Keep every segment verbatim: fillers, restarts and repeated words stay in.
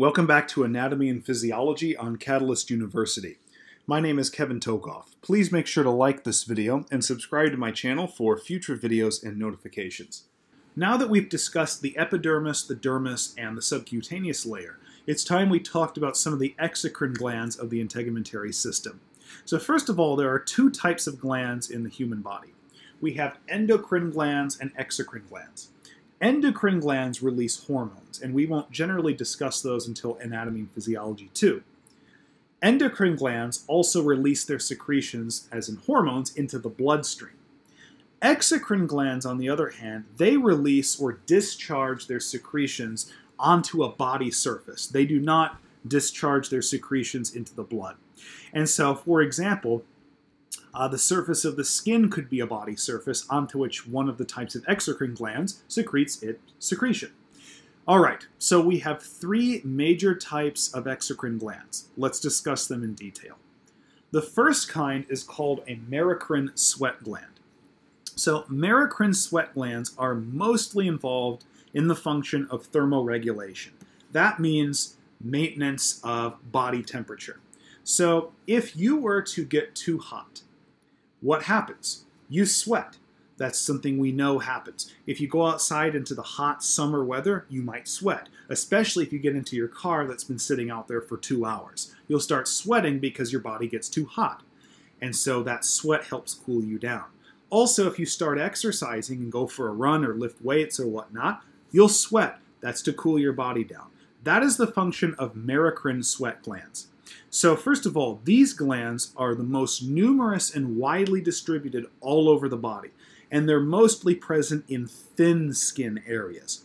Welcome back to Anatomy and Physiology on Catalyst University. My name is Kevin Tokoph. Please make sure to like this video and subscribe to my channel for future videos and notifications. Now that we've discussed the epidermis, the dermis, and the subcutaneous layer, it's time we talked about some of the exocrine glands of the integumentary system. So first of all, there are two types of glands in the human body. We have endocrine glands and exocrine glands. Endocrine glands release hormones, and we won't generally discuss those until Anatomy and Physiology two. Endocrine glands also release their secretions, as in hormones, into the bloodstream. Exocrine glands, on the other hand, they release or discharge their secretions onto a body surface. They do not discharge their secretions into the blood. And so, for example, Uh, the surface of the skin could be a body surface onto which one of the types of exocrine glands secretes its secretion. All right, so we have three major types of exocrine glands. Let's discuss them in detail. The first kind is called a merocrine sweat gland. So merocrine sweat glands are mostly involved in the function of thermoregulation. That means maintenance of body temperature. So if you were to get too hot, what happens? You sweat. That's something we know happens. If you go outside into the hot summer weather, you might sweat, especially if you get into your car that's been sitting out there for two hours. You'll start sweating because your body gets too hot. And so that sweat helps cool you down. Also, if you start exercising and go for a run or lift weights or whatnot, you'll sweat. That's to cool your body down. That is the function of merocrine sweat glands. So first of all, these glands are the most numerous and widely distributed all over the body, and they're mostly present in thin skin areas.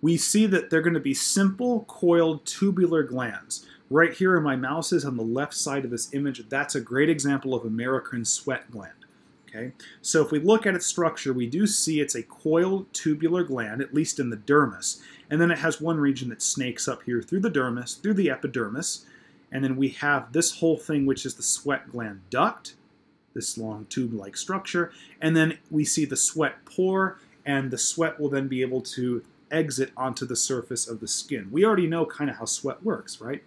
We see that they're going to be simple, coiled, tubular glands. Right here in my mouse is on the left side of this image. That's a great example of a merocrine sweat gland. Okay? So if we look at its structure, we do see it's a coiled tubular gland, at least in the dermis. And then it has one region that snakes up here through the dermis, through the epidermis. And then we have this whole thing, which is the sweat gland duct, this long tube-like structure. And then we see the sweat pore, and the sweat will then be able to exit onto the surface of the skin. We already know kind of how sweat works, right?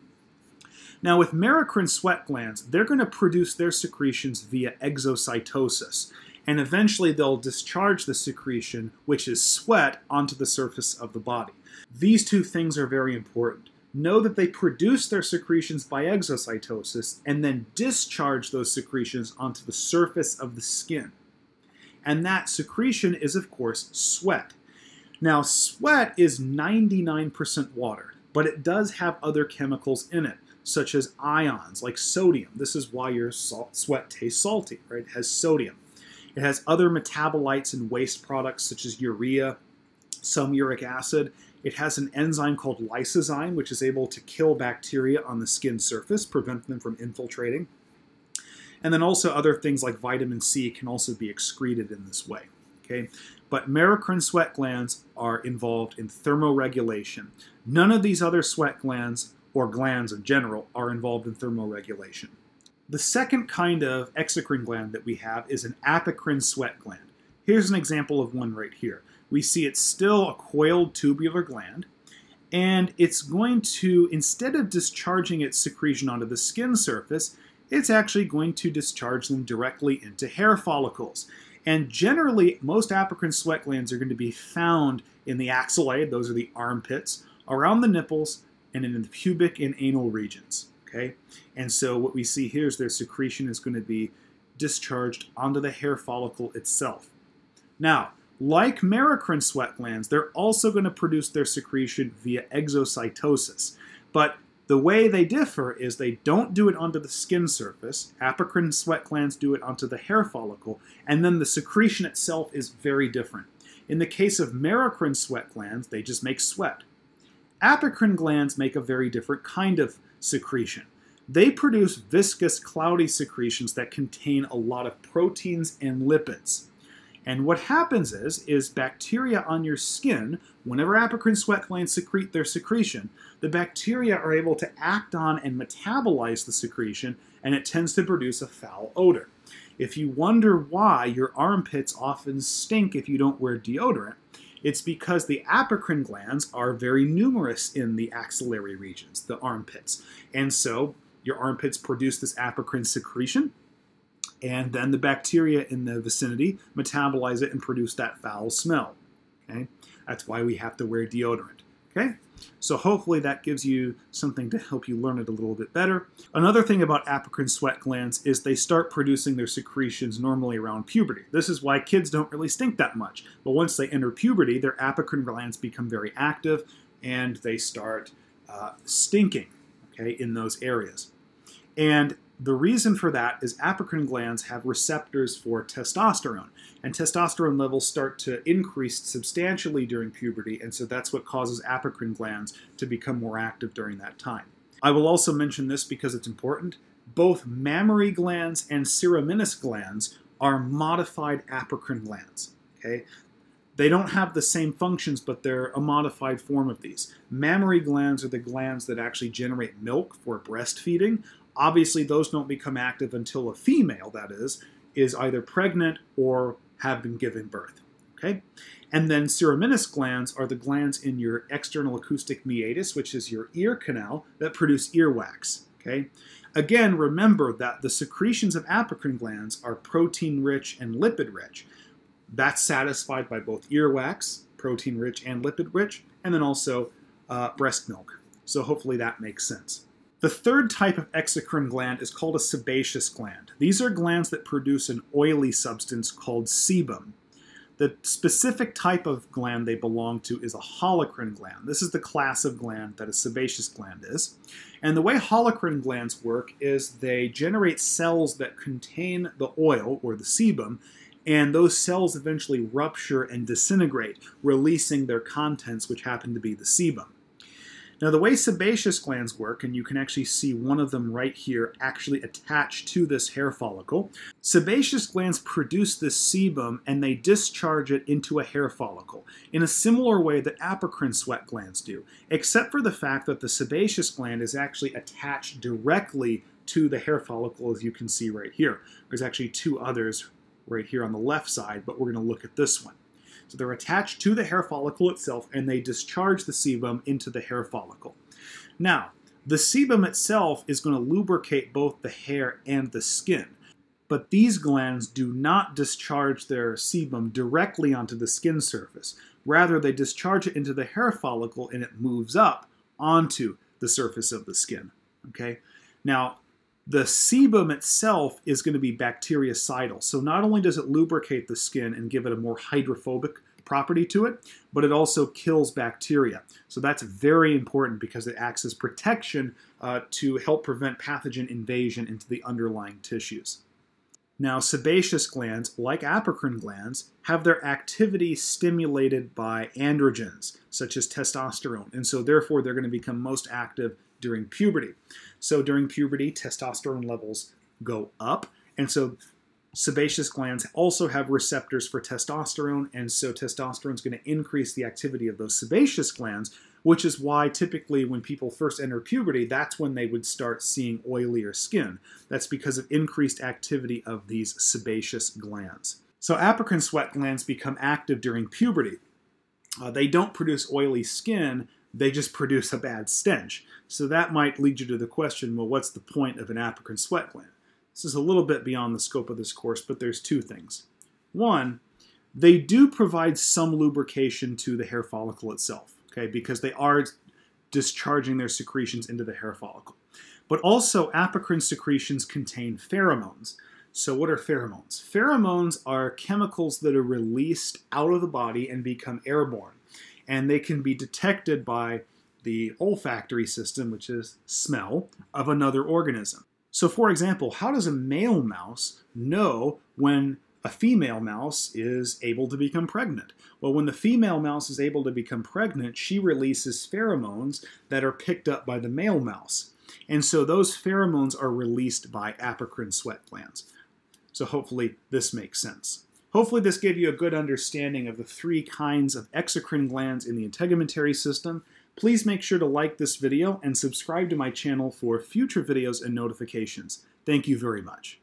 Now, with merocrine sweat glands, they're going to produce their secretions via exocytosis, and eventually they'll discharge the secretion, which is sweat, onto the surface of the body. These two things are very important. Know that they produce their secretions by exocytosis and then discharge those secretions onto the surface of the skin. And that secretion is, of course, sweat. Now, sweat is ninety-nine percent water, but it does have other chemicals in it, such as ions, like sodium. This is why your salt, sweat tastes salty, right? It has sodium. It has other metabolites and waste products, such as urea, some uric acid. It has an enzyme called lysozyme, which is able to kill bacteria on the skin surface, prevent them from infiltrating. And then also other things like vitamin C can also be excreted in this way. Okay? But merocrine sweat glands are involved in thermoregulation. None of these other sweat glands or glands in general are involved in thermoregulation. The second kind of exocrine gland that we have is an apocrine sweat gland. Here's an example of one right here. We see it's still a coiled tubular gland, and it's going to, instead of discharging its secretion onto the skin surface, it's actually going to discharge them directly into hair follicles. And generally, most apocrine sweat glands are going to be found in the axillae, those are the armpits, around the nipples, and in the pubic and anal regions, okay? And so what we see here is their secretion is going to be discharged onto the hair follicle itself. Now, like merocrine sweat glands, they're also going to produce their secretion via exocytosis. But the way they differ is they don't do it onto the skin surface. Apocrine sweat glands do it onto the hair follicle, and then the secretion itself is very different. In the case of merocrine sweat glands, they just make sweat. Apocrine glands make a very different kind of secretion. They produce viscous, cloudy secretions that contain a lot of proteins and lipids. And what happens is, is bacteria on your skin, whenever apocrine sweat glands secrete their secretion, the bacteria are able to act on and metabolize the secretion, and it tends to produce a foul odor. If you wonder why your armpits often stink if you don't wear deodorant, It's because the apocrine glands are very numerous in the axillary regions, the armpits. And so your armpits produce this apocrine secretion, and then the bacteria in the vicinity metabolize it and produce that foul smell. Okay? That's why we have to wear deodorant. Okay? So hopefully that gives you something to help you learn it a little bit better. Another thing about apocrine sweat glands is they start producing their secretions normally around puberty. This is why kids don't really stink that much. But once they enter puberty, their apocrine glands become very active and they start uh, stinking, okay, in those areas. And the reason for that is apocrine glands have receptors for testosterone, and testosterone levels start to increase substantially during puberty, and so that's what causes apocrine glands to become more active during that time. I will also mention this because it's important. Both mammary glands and ceruminous glands are modified apocrine glands. Okay? They don't have the same functions, but they're a modified form of these. Mammary glands are the glands that actually generate milk for breastfeeding. Obviously, those don't become active until a female, that is, is either pregnant or have been given birth, okay? And then ceruminous glands are the glands in your external acoustic meatus, which is your ear canal, that produce earwax, okay? Again, remember that the secretions of apocrine glands are protein-rich and lipid-rich. That's satisfied by both earwax, protein-rich and lipid-rich, and then also uh, breast milk. So hopefully that makes sense. The third type of exocrine gland is called a sebaceous gland. These are glands that produce an oily substance called sebum. The specific type of gland they belong to is a holocrine gland. This is the class of gland that a sebaceous gland is. And the way holocrine glands work is they generate cells that contain the oil, or the sebum, and those cells eventually rupture and disintegrate, releasing their contents, which happen to be the sebum. Now, the way sebaceous glands work, and you can actually see one of them right here actually attached to this hair follicle, sebaceous glands produce this sebum and they discharge it into a hair follicle in a similar way that apocrine sweat glands do, except for the fact that the sebaceous gland is actually attached directly to the hair follicle, as you can see right here. There's actually two others right here on the left side, but we're going to look at this one. So they're attached to the hair follicle itself, and they discharge the sebum into the hair follicle. Now, the sebum itself is going to lubricate both the hair and the skin, but these glands do not discharge their sebum directly onto the skin surface. Rather, they discharge it into the hair follicle, and it moves up onto the surface of the skin. Okay? Now, the sebum itself is going to be bactericidal. So not only does it lubricate the skin and give it a more hydrophobic property to it, but it also kills bacteria. So that's very important because it acts as protection uh, to help prevent pathogen invasion into the underlying tissues. Now, sebaceous glands, like apocrine glands, have their activity stimulated by androgens, such as testosterone, and so therefore they're going to become most active during puberty. So during puberty, testosterone levels go up, and so sebaceous glands also have receptors for testosterone, and so testosterone is going to increase the activity of those sebaceous glands, which is why typically when people first enter puberty, that's when they would start seeing oilier skin. That's because of increased activity of these sebaceous glands. So apocrine sweat glands become active during puberty. Uh, they don't produce oily skin, they just produce a bad stench. So that might lead you to the question, well, what's the point of an apocrine sweat gland? This is a little bit beyond the scope of this course, but there's two things. One, they do provide some lubrication to the hair follicle itself, okay, because they are discharging their secretions into the hair follicle. But also, apocrine secretions contain pheromones. So what are pheromones? Pheromones are chemicals that are released out of the body and become airborne, and they can be detected by the olfactory system, which is smell, of another organism. So for example, how does a male mouse know when a female mouse is able to become pregnant? Well, when the female mouse is able to become pregnant, she releases pheromones that are picked up by the male mouse. And so those pheromones are released by apocrine sweat glands. So hopefully this makes sense. Hopefully this gave you a good understanding of the three kinds of exocrine glands in the integumentary system. Please make sure to like this video and subscribe to my channel for future videos and notifications. Thank you very much.